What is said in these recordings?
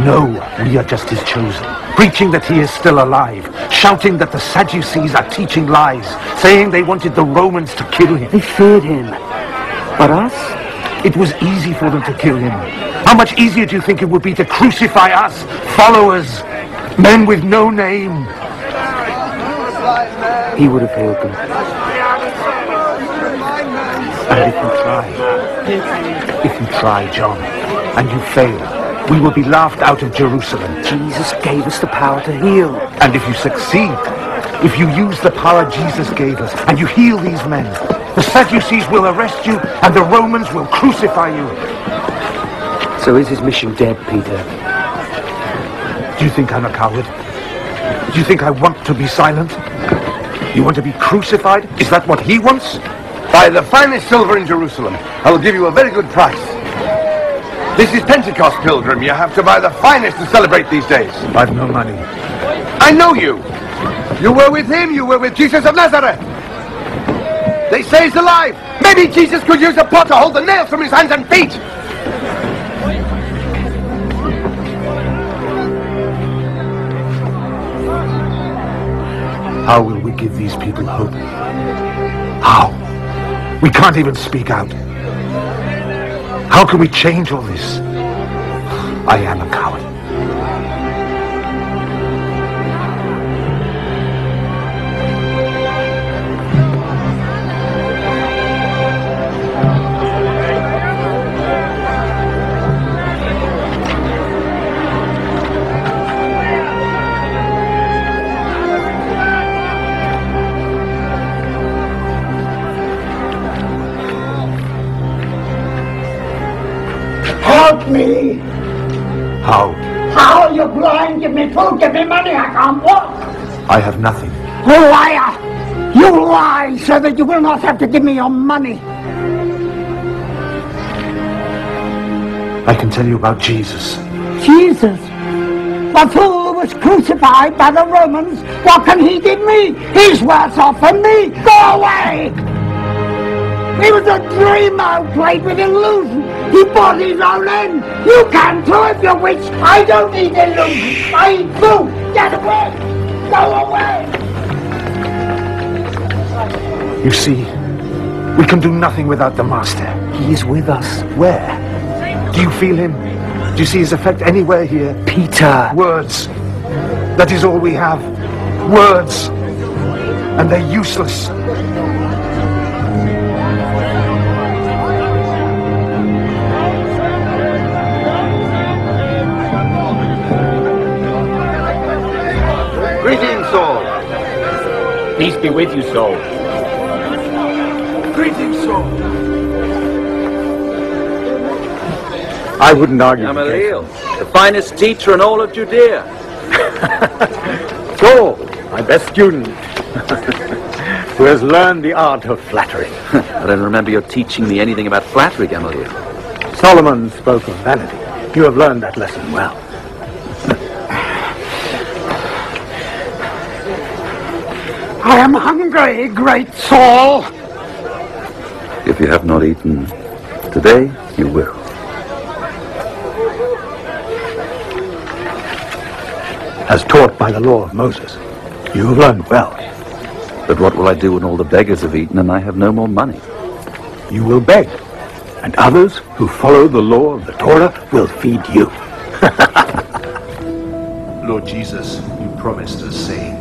No, we are just his chosen, preaching that he is still alive, shouting that the Sadducees are teaching lies, saying they wanted the Romans to kill him. They feared him. But us? It was easy for them to kill him. How much easier do you think it would be to crucify us, followers, men with no name? He would have failed them. And if you try, John, and you fail, we will be laughed out of Jerusalem. Jesus gave us the power to heal. And if you succeed, if you use the power Jesus gave us and you heal these men, the Sadducees will arrest you and the Romans will crucify you. So is his mission dead, Peter? Do you think I'm a coward? Do you think I want to be silent? You want to be crucified? Is that what he wants? Buy the finest silver in Jerusalem. I will give you a very good price. This is Pentecost, pilgrim. You have to buy the finest to celebrate these days. I've no money. I know you. You were with him. You were with Jesus of Nazareth. They say he's alive. Maybe Jesus could use a pot to hold the nails from his hands and feet. How will we give these people hope? How? We can't even speak out. How can we change all this? I am a coward. Me. How? How? You're blind. Give me food. Give me money. I can't walk. I have nothing. You liar. You lie so that you will not have to give me your money. I can tell you about Jesus. Jesus? The fool was crucified by the Romans. What can he give me? He's worse off than me. Go away. He was a dreamer played with illusion. He bought his own end. You can too if you wish. I don't need illusion. I eat food. Get away. Go away. You see, we can do nothing without the Master. He is with us. Where? Do you feel him? Do you see his effect anywhere here? Peter. Words. That is all we have. Words. And they're useless. Greetings, Saul. Peace be with you, Saul. Greetings, Saul. I wouldn't argue. Gamaliel, the finest teacher in all of Judea. Saul, my best student, who has learned the art of flattery. I don't remember your teaching me anything about flattery, Gamaliel. Solomon spoke of vanity. You have learned that lesson well. I am hungry, great Saul. If you have not eaten today, you will. As taught by the law of Moses, you have learned well. But what will I do when all the beggars have eaten and I have no more money? You will beg, and others who follow the law of the Torah will feed you. Lord Jesus, you promised us, saying,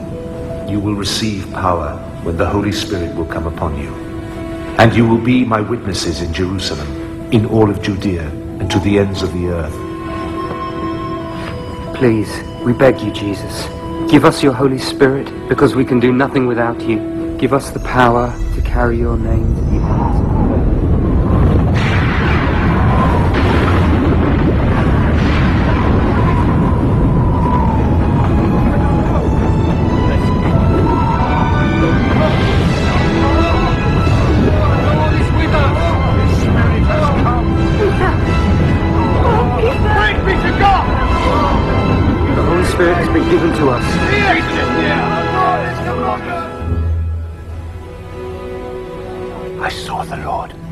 you will receive power when the Holy Spirit will come upon you. And you will be my witnesses in Jerusalem, in all of Judea, and to the ends of the earth. Please, we beg you, Jesus, give us your Holy Spirit, because we can do nothing without you. Give us the power to carry your name to the earth. Given to us. I saw the Lord.